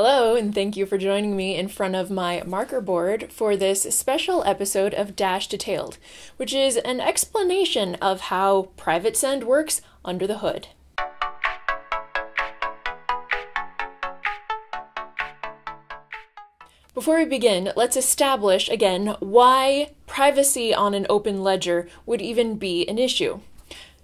Hello, and thank you for joining me in front of my marker board for this special episode of Dash Detailed, which is an explanation of how PrivateSend works under the hood. Before we begin, let's establish again why privacy on an open ledger would even be an issue.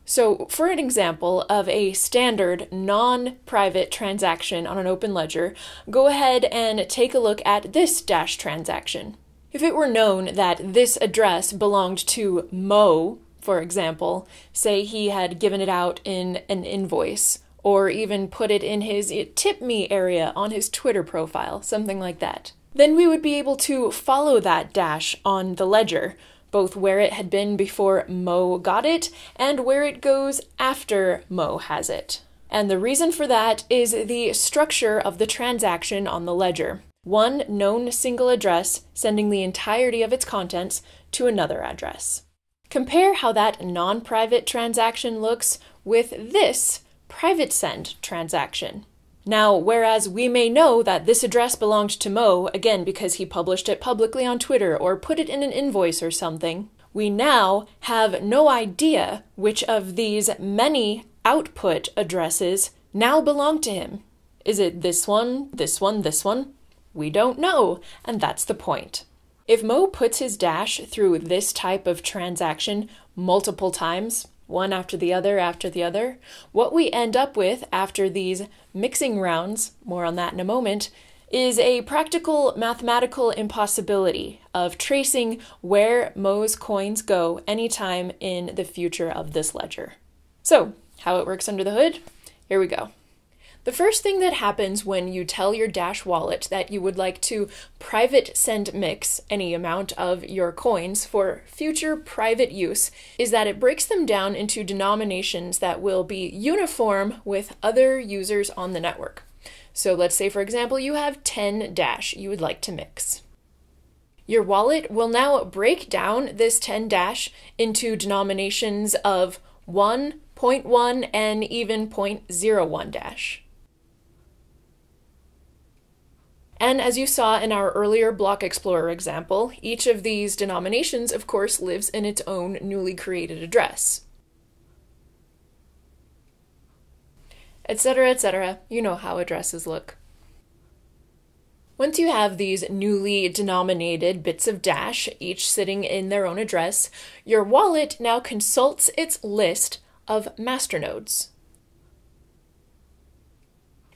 So for an example of a standard non-private transaction on an open ledger, go ahead and take a look at this dash transaction. If it were known that this address belonged to Mo, for example, say he had given it out in an invoice, or even put it in his tip me area on his Twitter profile, something like that, then we would be able to follow that dash on the ledger, both where it had been before Mo got it and where it goes after Mo has it. And the reason for that is the structure of the transaction on the ledger. One known single address sending the entirety of its contents to another address. Compare how that non-private transaction looks with this PrivateSend transaction. Now, whereas we may know that this address belonged to Mo, again because he published it publicly on Twitter or put it in an invoice or something, we now have no idea which of these many output addresses now belong to him. Is it this one, this one, this one? We don't know, and that's the point. If Mo puts his dash through this type of transaction multiple times, one after the other, what we end up with after these mixing rounds, more on that in a moment, is a practical mathematical impossibility of tracing where Mo's coins go anytime in the future of this ledger. So, how it works under the hood? Here we go. The first thing that happens when you tell your Dash wallet that you would like to private send mix any amount of your coins for future private use is that it breaks them down into denominations that will be uniform with other users on the network. So let's say, for example, you have 10 Dash you would like to mix. Your wallet will now break down this 10 Dash into denominations of 1, 0.1, and even 0.01 Dash. And as you saw in our earlier Block Explorer example, each of these denominations, of course, lives in its own newly created address. Etc., etc. You know how addresses look. Once you have these newly denominated bits of Dash, each sitting in their own address, your wallet now consults its list of masternodes.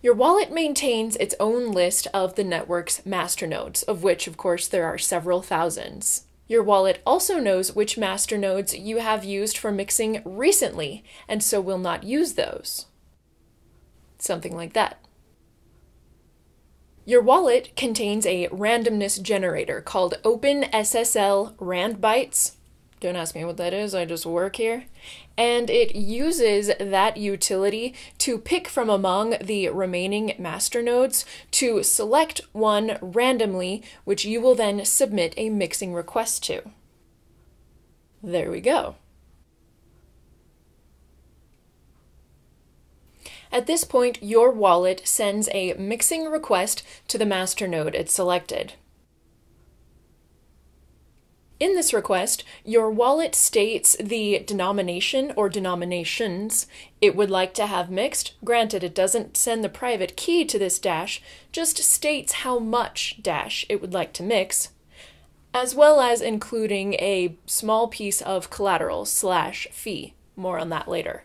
Your wallet maintains its own list of the network's masternodes, of which, of course, there are several thousands. Your wallet also knows which masternodes you have used for mixing recently, and so will not use those. Something like that. Your wallet contains a randomness generator called OpenSSL Rand_bytes. Don't ask me what that is, I just work here. And it uses that utility to pick from among the remaining masternodes to select one randomly, which you will then submit a mixing request to. There we go. At this point, your wallet sends a mixing request to the masternode it selected. In this request, your wallet states the denomination or denominations it would like to have mixed. Granted, it doesn't send the private key to this dash, just states how much dash it would like to mix, as well as including a small piece of collateral slash fee. More on that later.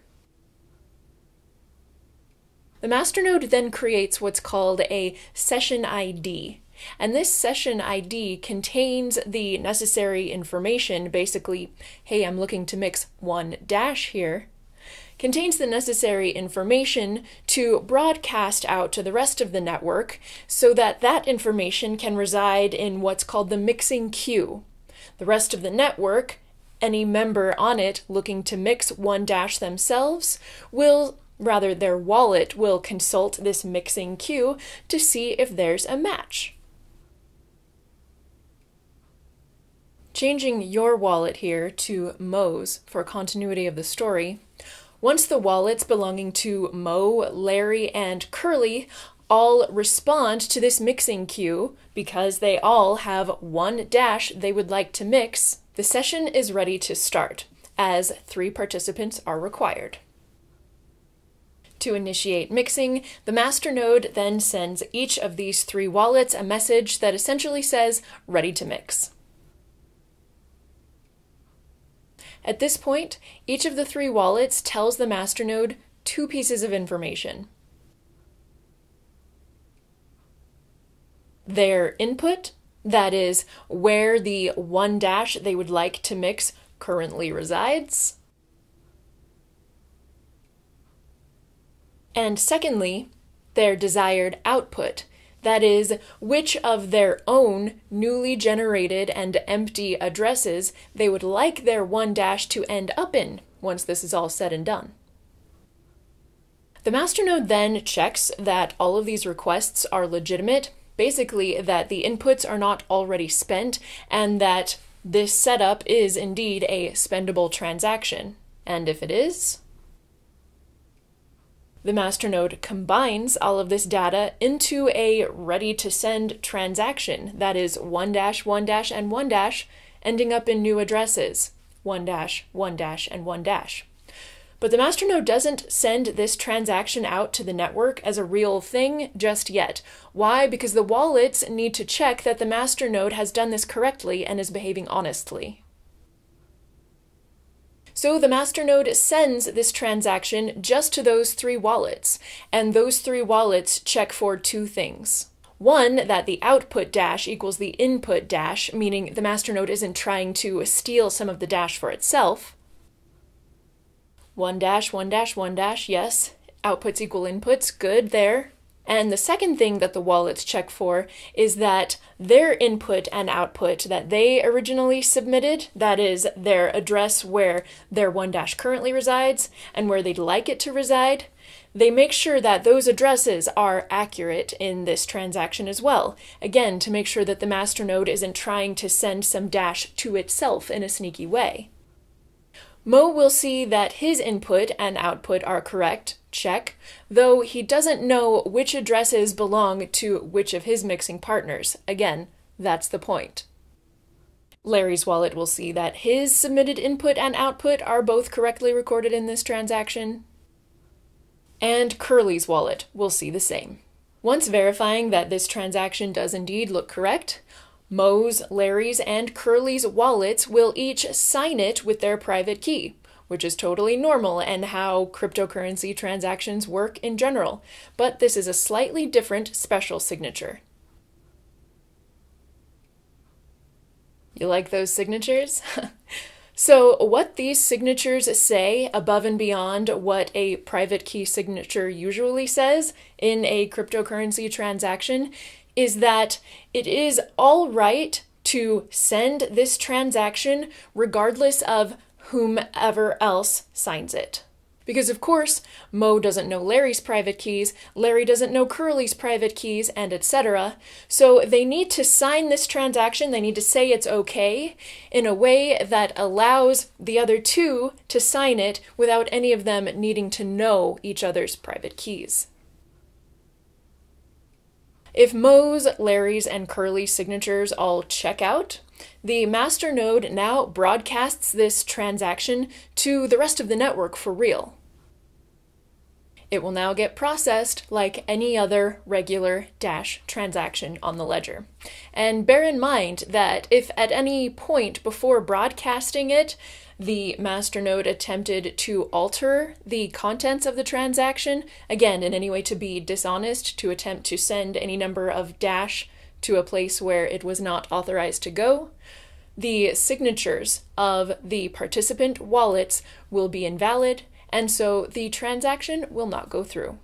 The masternode then creates what's called a session ID. And this session ID contains the necessary information, basically, hey, I'm looking to mix one dash here, contains the necessary information to broadcast out to the rest of the network so that that information can reside in what's called the mixing queue. The rest of the network, any member on it looking to mix one dash themselves, their wallet will consult this mixing queue to see if there's a match. Changing your wallet here to Mo's for continuity of the story, once the wallets belonging to Mo, Larry, and Curly all respond to this mixing queue because they all have one dash they would like to mix, the session is ready to start, as 3 participants are required. To initiate mixing, the master node then sends each of these 3 wallets a message that essentially says, ready to mix. At this point, each of the 3 wallets tells the master node 2 pieces of information: their input, that is, where the one dash they would like to mix currently resides, and secondly, their desired output, that is, which of their own newly generated and empty addresses they would like their one dash to end up in once this is all said and done. The master node then checks that all of these requests are legitimate, basically that the inputs are not already spent, and that this setup is indeed a spendable transaction. And if it is, the master node combines all of this data into a ready-to-send transaction, that is, one dash, one dash, and one dash, ending up in new addresses, one dash, one dash, and one dash. But the master node doesn't send this transaction out to the network as a real thing just yet. Why? Because the wallets need to check that the master node has done this correctly and is behaving honestly. So the master node sends this transaction just to those 3 wallets, and those 3 wallets check for 2 things. One, that the output dash equals the input dash, meaning the master node isn't trying to steal some of the dash for itself. One dash, one dash, one dash, yes, outputs equal inputs, good there. And the second thing that the wallets check for is that their input and output that they originally submitted, that is, their address where their one dash currently resides and where they'd like it to reside, they make sure that those addresses are accurate in this transaction as well. Again, to make sure that the master node isn't trying to send some dash to itself in a sneaky way. Mo will see that his input and output are correct, check, though he doesn't know which addresses belong to which of his mixing partners. Again, that's the point. Larry's wallet will see that his submitted input and output are both correctly recorded in this transaction. And Curly's wallet will see the same. Once verifying that this transaction does indeed look correct, Mo's, Larry's, and Curly's wallets will each sign it with their private key, which is totally normal and how cryptocurrency transactions work in general, but this is a slightly different special signature. You like those signatures? So what these signatures say above and beyond what a private key signature usually says in a cryptocurrency transaction is that it is all right to send this transaction regardless of whomever else signs it. Because of course, Mo doesn't know Larry's private keys, Larry doesn't know Curly's private keys, and etc. So they need to sign this transaction, they need to say it's okay, in a way that allows the other 2 to sign it without any of them needing to know each other's private keys. If Mo's, Larry's, and Curly's signatures all check out, the master node now broadcasts this transaction to the rest of the network for real. It will now get processed like any other regular dash transaction on the ledger. And bear in mind that if at any point before broadcasting it, the master node attempted to alter the contents of the transaction, again, in any way to be dishonest, to attempt to send any number of dash to a place where it was not authorized to go, the signatures of the participant wallets will be invalid, and so the transaction will not go through.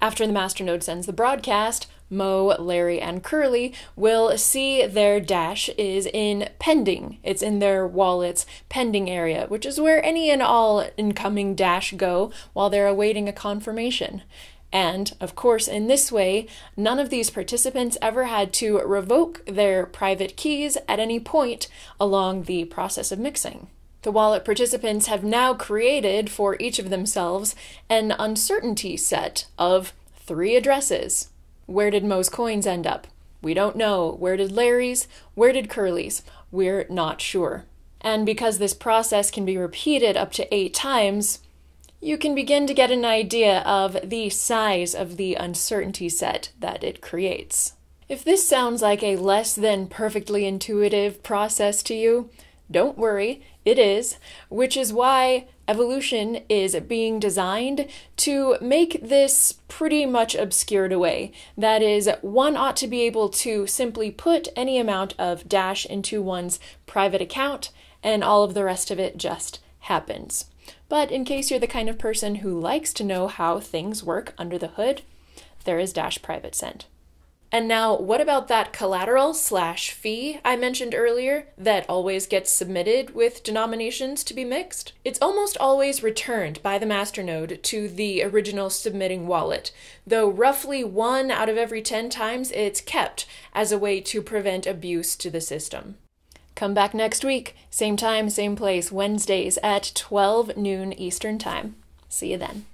After the master node sends the broadcast, Mo, Larry, and Curly will see their dash is in pending. It's in their wallet's pending area, which is where any and all incoming dash go while they're awaiting a confirmation. And, of course, in this way, none of these participants ever had to revoke their private keys at any point along the process of mixing. The wallet participants have now created for each of themselves an uncertainty set of 3 addresses. Where did Mo's coins end up? We don't know. Where did Larry's? Where did Curly's? We're not sure. And because this process can be repeated up to 8 times, you can begin to get an idea of the size of the uncertainty set that it creates. If this sounds like a less than perfectly intuitive process to you, don't worry, it is, which is why Evolution is being designed to make this pretty much obscured away. That is, one ought to be able to simply put any amount of Dash into one's private account, and all of the rest of it just happens. But in case you're the kind of person who likes to know how things work under the hood, there is Dash PrivateSend. And now, what about that collateral/fee I mentioned earlier that always gets submitted with denominations to be mixed? It's almost always returned by the masternode to the original submitting wallet, though roughly 1 out of every 10 times it's kept as a way to prevent abuse to the system. Come back next week, same time, same place, Wednesdays at 12 noon Eastern Time. See you then.